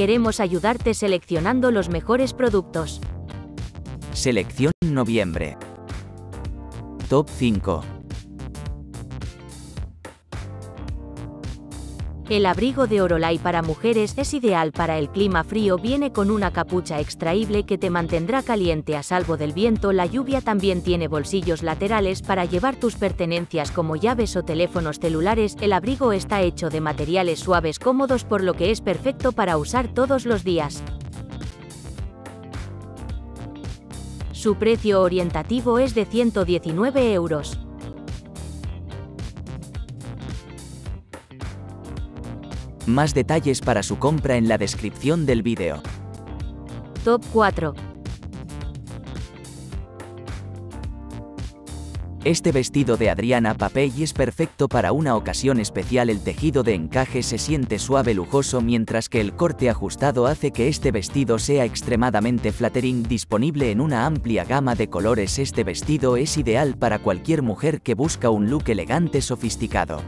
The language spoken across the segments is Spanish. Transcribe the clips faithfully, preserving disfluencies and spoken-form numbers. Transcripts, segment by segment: Queremos ayudarte seleccionando los mejores productos. Selección noviembre. Top cinco. El abrigo de Orolay para mujeres es ideal para el clima frío. Viene con una capucha extraíble que te mantendrá caliente a salvo del viento, la lluvia. También tiene bolsillos laterales para llevar tus pertenencias como llaves o teléfonos celulares. El abrigo está hecho de materiales suaves cómodos, por lo que es perfecto para usar todos los días. Su precio orientativo es de ciento diecinueve euros. Más detalles para su compra en la descripción del vídeo. Top cuatro. Este vestido de Adriana Papey es perfecto para una ocasión especial. El tejido de encaje se siente suave, lujoso, mientras que el corte ajustado hace que este vestido sea extremadamente flattering. Disponible en una amplia gama de colores, este vestido es ideal para cualquier mujer que busca un look elegante, sofisticado.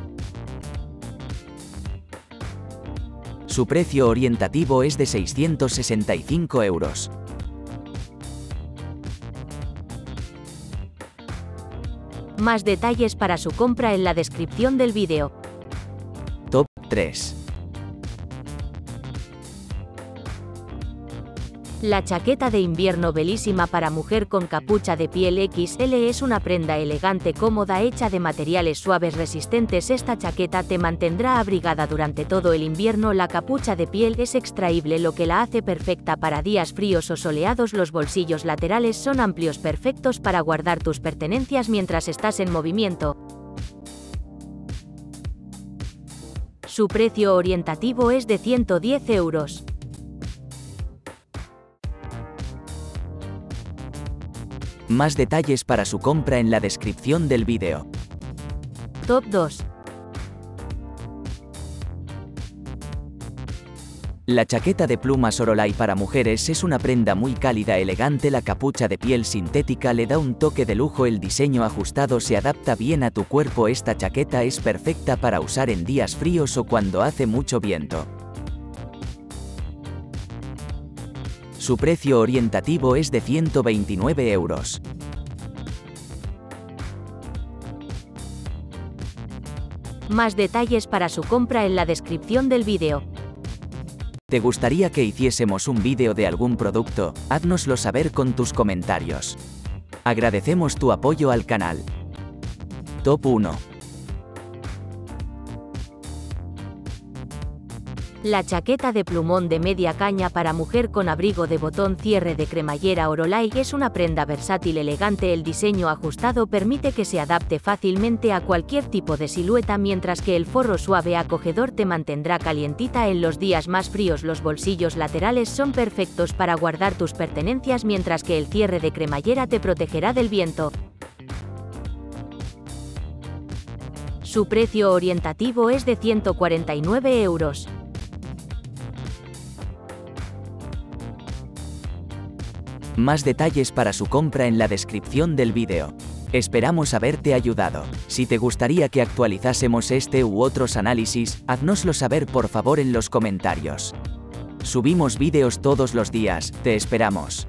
Su precio orientativo es de seiscientos sesenta y cinco euros. Más detalles para su compra en la descripción del vídeo. Top tres. La chaqueta de invierno bellísima para mujer con capucha de piel equis ele es una prenda elegante, cómoda, hecha de materiales suaves resistentes. Esta chaqueta te mantendrá abrigada durante todo el invierno. La capucha de piel es extraíble, lo que la hace perfecta para días fríos o soleados. Los bolsillos laterales son amplios, perfectos para guardar tus pertenencias mientras estás en movimiento. Su precio orientativo es de ciento diez euros. Más detalles para su compra en la descripción del vídeo. Top dos. La chaqueta de plumas Orolay para mujeres es una prenda muy cálida, elegante. La capucha de piel sintética le da un toque de lujo. El diseño ajustado se adapta bien a tu cuerpo. Esta chaqueta es perfecta para usar en días fríos o cuando hace mucho viento. Su precio orientativo es de ciento veintinueve euros. Más detalles para su compra en la descripción del vídeo. ¿Te gustaría que hiciésemos un vídeo de algún producto? Háznoslo saber con tus comentarios. Agradecemos tu apoyo al canal. Top uno. La chaqueta de plumón de media caña para mujer con abrigo de botón cierre de cremallera Orolay es una prenda versátil, elegante. El diseño ajustado permite que se adapte fácilmente a cualquier tipo de silueta, mientras que el forro suave acogedor te mantendrá calientita en los días más fríos. Los bolsillos laterales son perfectos para guardar tus pertenencias, mientras que el cierre de cremallera te protegerá del viento. Su precio orientativo es de ciento cuarenta y nueve euros. Más detalles para su compra en la descripción del vídeo. Esperamos haberte ayudado. Si te gustaría que actualizásemos este u otros análisis, haznoslo saber por favor en los comentarios. Subimos vídeos todos los días, te esperamos.